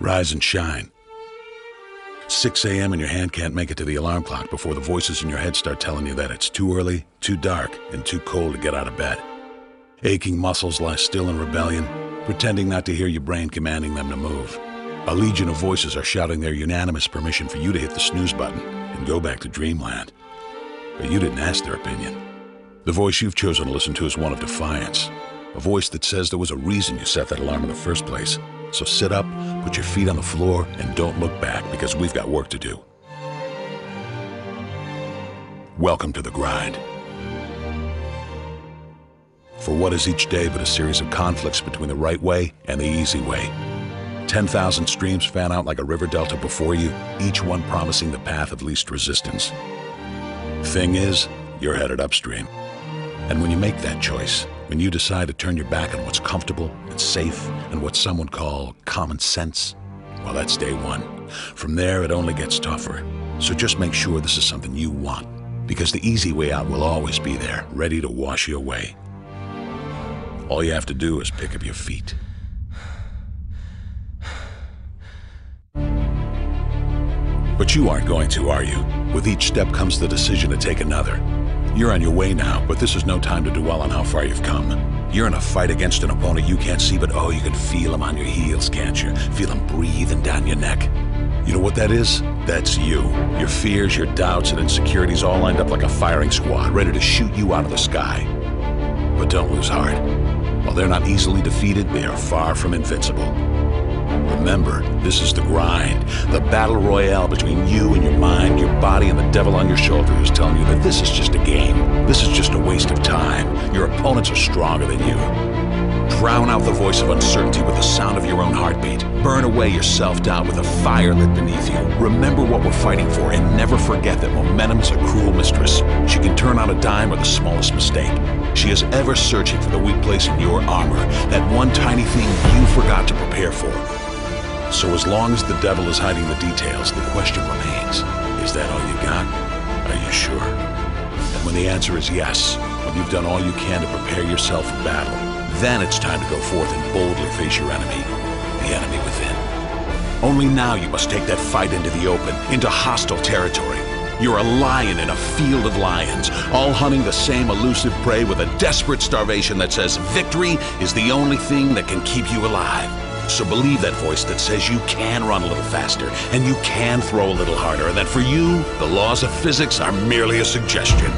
Rise and shine. 6 a.m. and your hand can't make it to the alarm clock before the voices in your head start telling you that it's too early, too dark, and too cold to get out of bed. Aching muscles lie still in rebellion, pretending not to hear your brain commanding them to move. A legion of voices are shouting their unanimous permission for you to hit the snooze button and go back to dreamland. But you didn't ask their opinion. The voice you've chosen to listen to is one of defiance. A voice that says there was a reason you set that alarm in the first place. So sit up, put your feet on the floor, and don't look back, because we've got work to do. Welcome to the grind. For what is each day but a series of conflicts between the right way and the easy way? 10,000 streams fan out like a river delta before you, each one promising the path of least resistance. Thing is, you're headed upstream. And when you make that choice, when you decide to turn your back on what's comfortable and safe and what some would call common sense, well, that's day one. From there, it only gets tougher. So just make sure this is something you want, because the easy way out will always be there, ready to wash you away. All you have to do is pick up your feet. But you aren't going to, are you? With each step comes the decision to take another. You're on your way now, but this is no time to dwell on how far you've come. You're in a fight against an opponent you can't see, but oh, you can feel him on your heels, can't you? Feel him breathing down your neck. You know what that is? That's you. Your fears, your doubts, and insecurities all lined up like a firing squad, ready to shoot you out of the sky. But don't lose heart. While they're not easily defeated, they are far from invincible. Remember, this is the grind, the battle royale between you and your mind, your body, and the devil on your shoulder who's telling you that this is just a game. This is just a waste of time. Your opponents are stronger than you. Drown out the voice of uncertainty with the sound of your own heartbeat. Burn away your self-doubt with a fire lit beneath you. Remember what we're fighting for, and never forget that momentum is a cruel mistress. She can turn on a dime or the smallest mistake. She is ever searching for the weak place in your armor, that one tiny thing you forgot to prepare for. So as long as the devil is hiding the details, the question remains, is that all you got? Are you sure? And when the answer is yes, when you've done all you can to prepare yourself for battle, then it's time to go forth and boldly face your enemy, the enemy within. Only now you must take that fight into the open, into hostile territory. You're a lion in a field of lions, all hunting the same elusive prey with a desperate starvation that says victory is the only thing that can keep you alive. So believe that voice that says you can run a little faster and you can throw a little harder, and that for you, the laws of physics are merely a suggestion.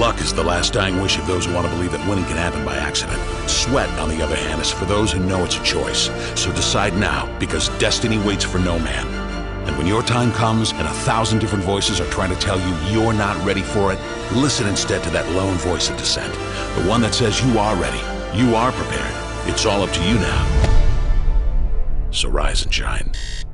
Luck is the last dying wish of those who want to believe that winning can happen by accident. Sweat, on the other hand, is for those who know it's a choice. So decide now, because destiny waits for no man. And when your time comes and 1,000 different voices are trying to tell you you're not ready for it, listen instead to that lone voice of dissent, the one that says you are ready, you are prepared. It's all up to you now. So rise and shine.